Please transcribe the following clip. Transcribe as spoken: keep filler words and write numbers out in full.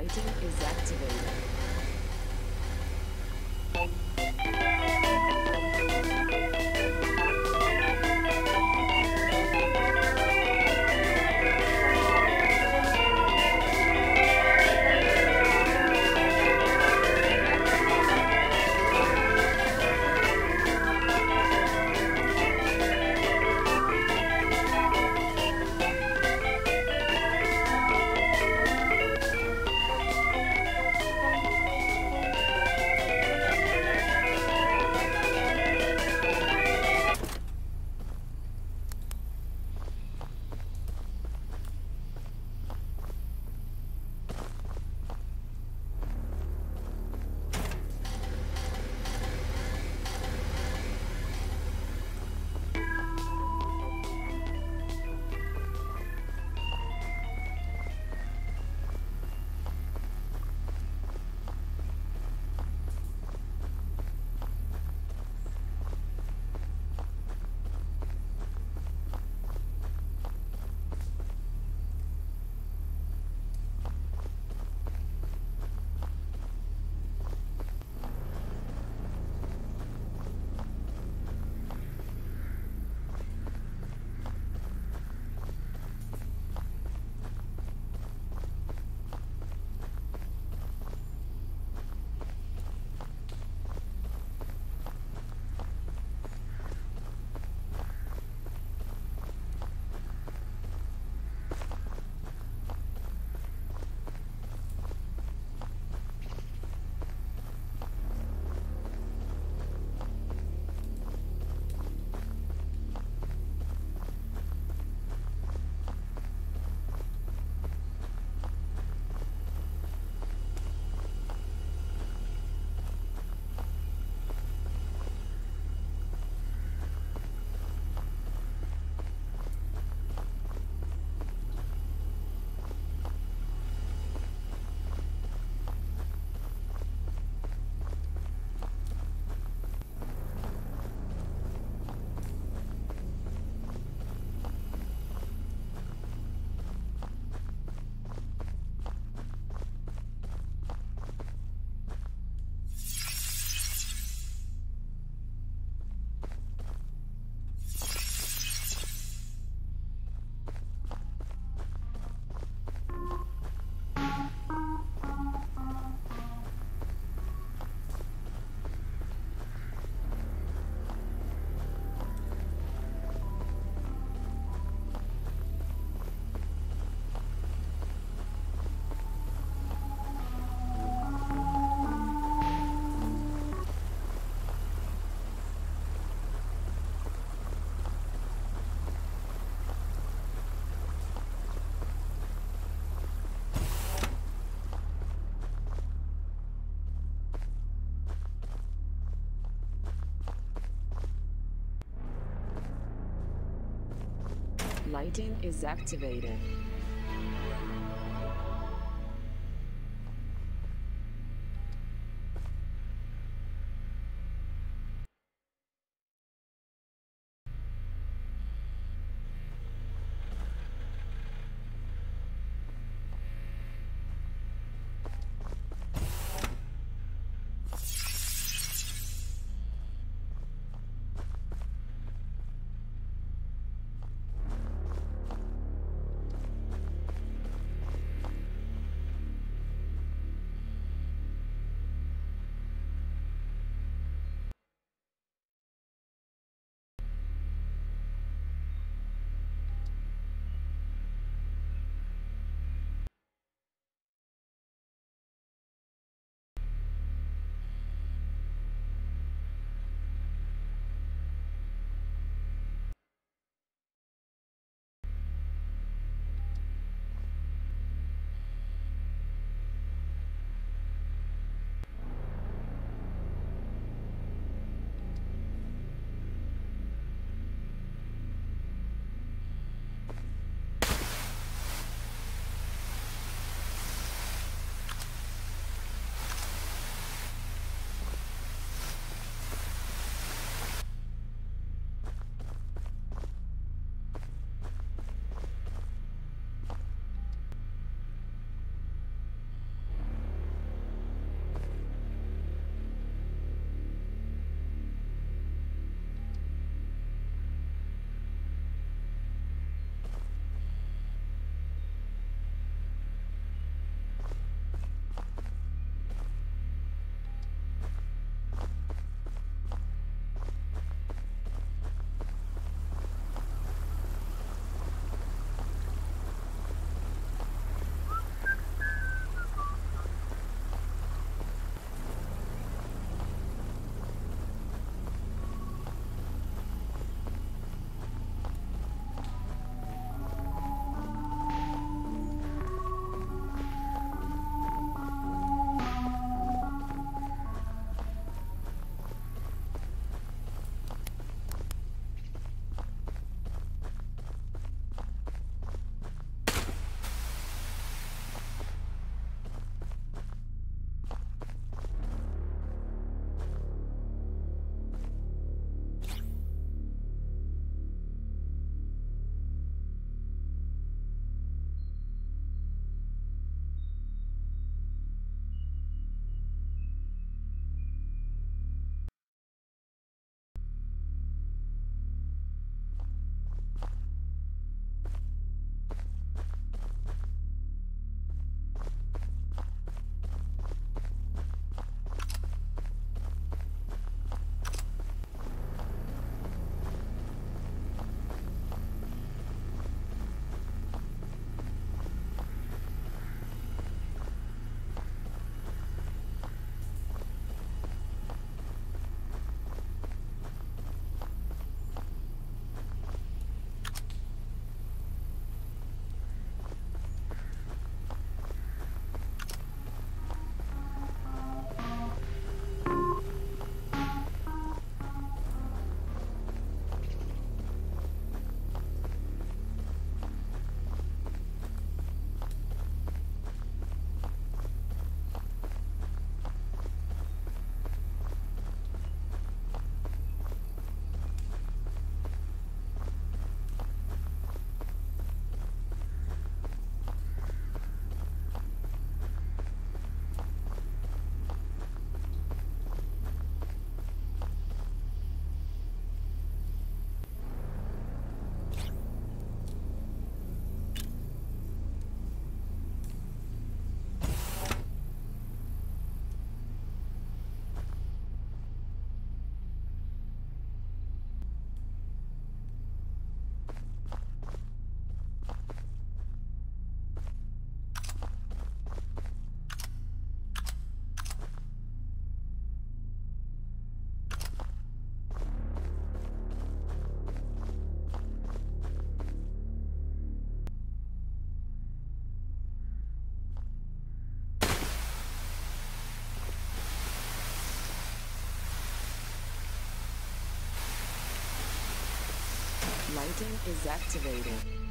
lighting is activated. Lighting is activated. Lighting is activated.